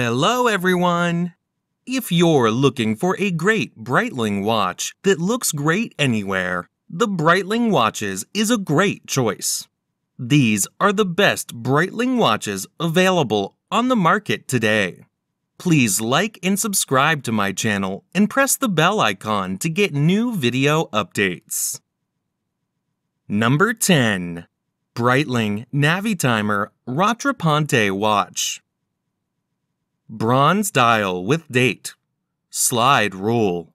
Hello everyone! If you're looking for a great Breitling watch that looks great anywhere, the Breitling Watches is a great choice. These are the best Breitling watches available on the market today. Please like and subscribe to my channel and press the bell icon to get new video updates. Number 10. Breitling Navitimer Rattrapante Watch. Bronze dial with date, slide rule,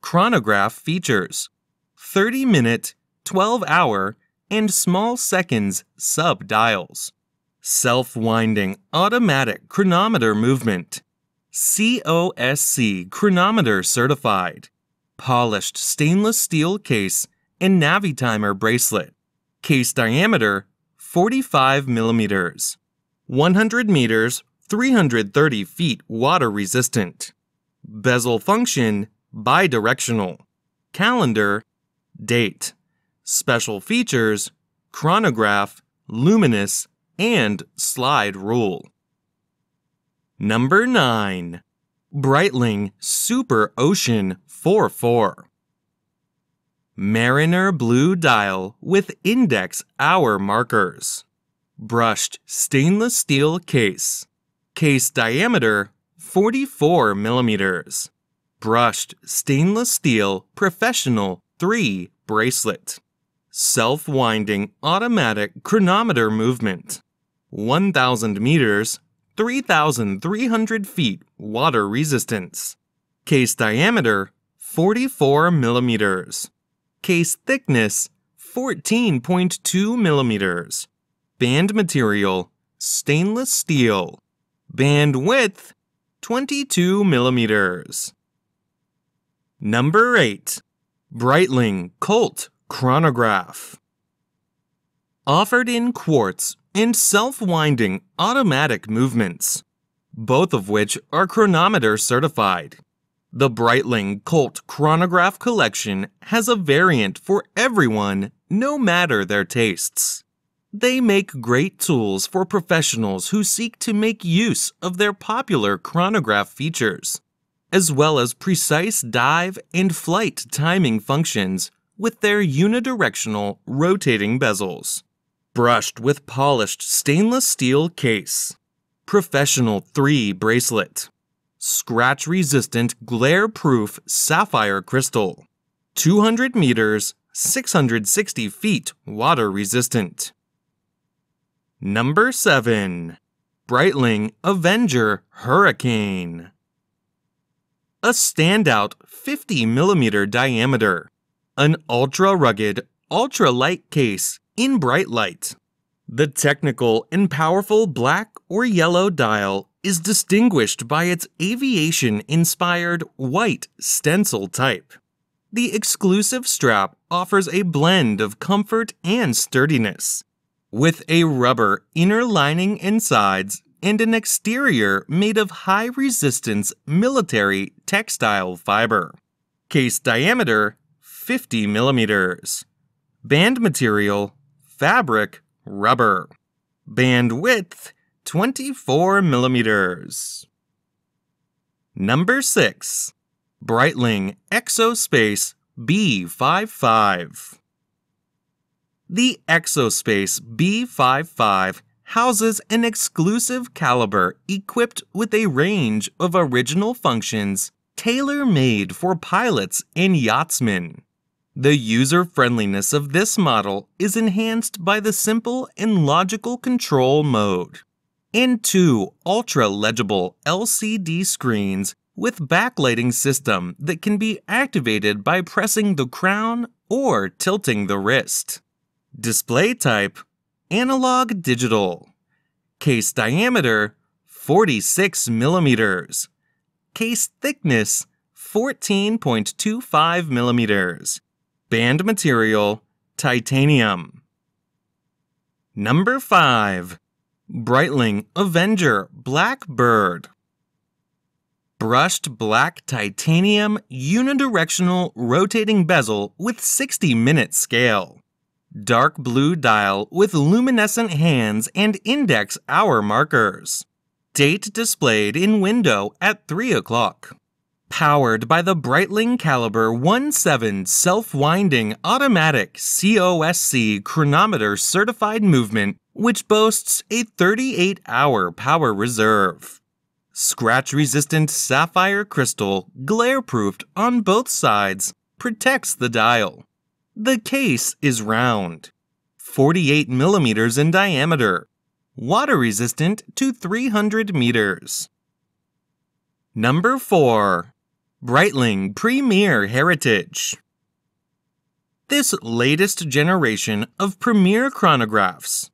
chronograph features, 30-minute, 12-hour, and small seconds sub-dials, self-winding automatic chronometer movement, COSC chronometer certified, polished stainless steel case and Navitimer bracelet, case diameter 45 millimeters, 100 meters 330 feet water resistant. Bezel function bidirectional. Calendar, date. Special features, chronograph, luminous, and slide rule. Number 9. Breitling Superocean 44. Mariner blue dial with index hour markers. Brushed stainless steel case. Case diameter 44 millimeters. Brushed stainless steel professional 3 bracelet. Self-winding automatic chronometer movement. 1,000 meters, 3,300 feet water resistance. Case diameter 44 millimeters. Case thickness 14.2 millimeters. Band material stainless steel. Band width, 22 millimeters. Number 8. Breitling Colt Chronograph. Offered in quartz and self-winding automatic movements, both of which are chronometer certified. The Breitling Colt Chronograph collection has a variant for everyone, no matter their tastes. They make great tools for professionals who seek to make use of their popular chronograph features, as well as precise dive and flight timing functions with their unidirectional rotating bezels. Brushed with polished stainless steel case. Professional 3 bracelet. Scratch-resistant glare-proof sapphire crystal. 200 meters, 660 feet water-resistant. Number 7. Breitling Avenger Hurricane. A standout 50mm diameter. An ultra-rugged, ultra-light case in bright light. The technical and powerful black or yellow dial is distinguished by its aviation-inspired white stencil type. The exclusive strap offers a blend of comfort and sturdiness, with a rubber inner lining and sides and an exterior made of high-resistance military textile fiber. Case diameter 50 millimeters. Band material, fabric, rubber. Band width, 24 millimeters. Number 6. Breitling Exospace B55. The Exospace B55 houses an exclusive caliber equipped with a range of original functions tailor-made for pilots and yachtsmen. The user-friendliness of this model is enhanced by the simple and logical control mode and 2 ultra-legible LCD screens with backlighting system that can be activated by pressing the crown or tilting the wrist. Display type, analog digital. Case diameter, 46 millimeters. Case thickness, 14.25 millimeters. Band material, titanium. Number 5. Breitling Avenger Blackbird. Brushed black titanium unidirectional rotating bezel with 60-minute scale. Dark blue dial with luminescent hands and index hour markers. Date displayed in window at 3 o'clock. Powered by the Breitling Caliber 17 self-winding automatic COSC chronometer certified movement, which boasts a 38-hour power reserve. Scratch-resistant sapphire crystal, glare-proofed on both sides, protects the dial. The case is round, 48 millimeters in diameter, water-resistant to 300 meters. Number 4. Breitling Premier Heritage. This latest generation of Premier chronographs.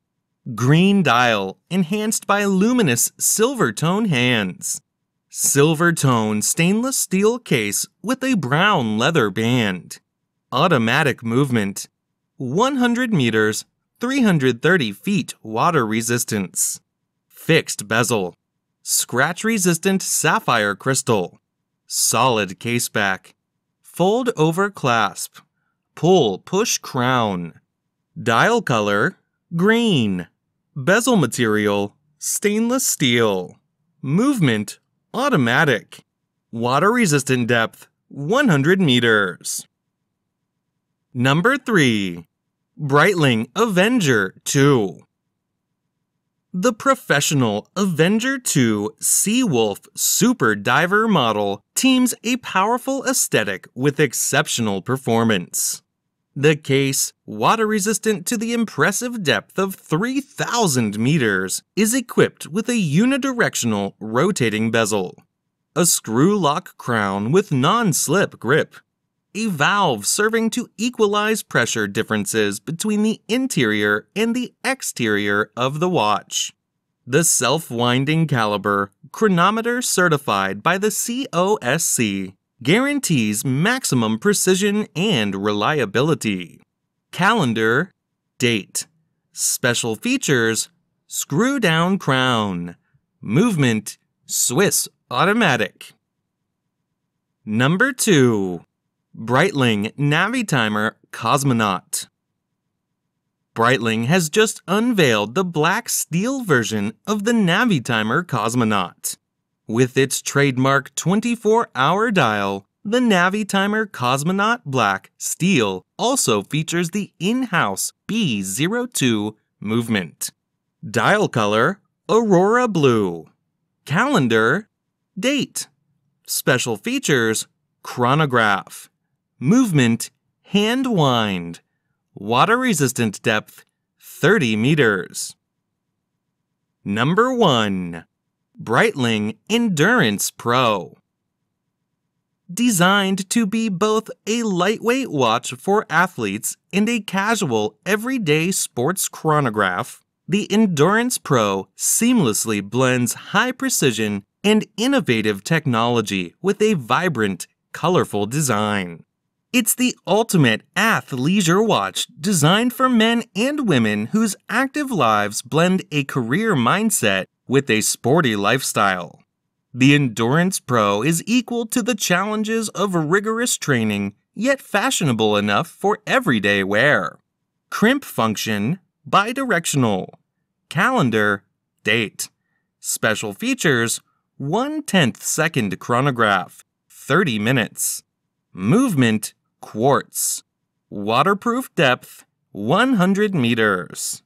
Green dial enhanced by luminous silver tone hands. Silver tone stainless steel case with a brown leather band. Automatic movement. 100 meters, 330 feet water resistance. Fixed bezel. Scratch-resistant sapphire crystal. Solid caseback. Fold over clasp. Pull-push crown. Dial color, green. Bezel material, stainless steel. Movement, automatic. Water-resistant depth, 100 meters. Number 3. Breitling Avenger 2. The professional Avenger 2 Seawolf Super Diver model teams a powerful aesthetic with exceptional performance. The case, water-resistant to the impressive depth of 3,000 meters, is equipped with a unidirectional rotating bezel, a screw-lock crown with non-slip grip, a valve serving to equalize pressure differences between the interior and the exterior of the watch. The self-winding caliber, chronometer certified by the COSC, guarantees maximum precision and reliability. Calendar, date. Special features, screw-down crown. Movement, Swiss automatic. Number 2. Breitling Navitimer Cosmonaut. Breitling has just unveiled the black steel version of the Navitimer Cosmonaut. With its trademark 24-hour dial, the Navitimer Cosmonaut Black Steel also features the in-house B02 movement. Dial color, Aurora Blue. Calendar, date. Special features, chronograph. Movement, hand wind. Water-resistant depth, 30 meters. Number 1. Breitling Endurance Pro. Designed to be both a lightweight watch for athletes and a casual, everyday sports chronograph, the Endurance Pro seamlessly blends high precision and innovative technology with a vibrant, colorful design. It's the ultimate athleisure watch designed for men and women whose active lives blend a career mindset with a sporty lifestyle. The Endurance Pro is equal to the challenges of rigorous training, yet fashionable enough for everyday wear. Crimp function, bidirectional. Calendar, date. Special features, 1/10-second chronograph, 30 minutes. Movement, quartz. Waterproof depth, 100 meters.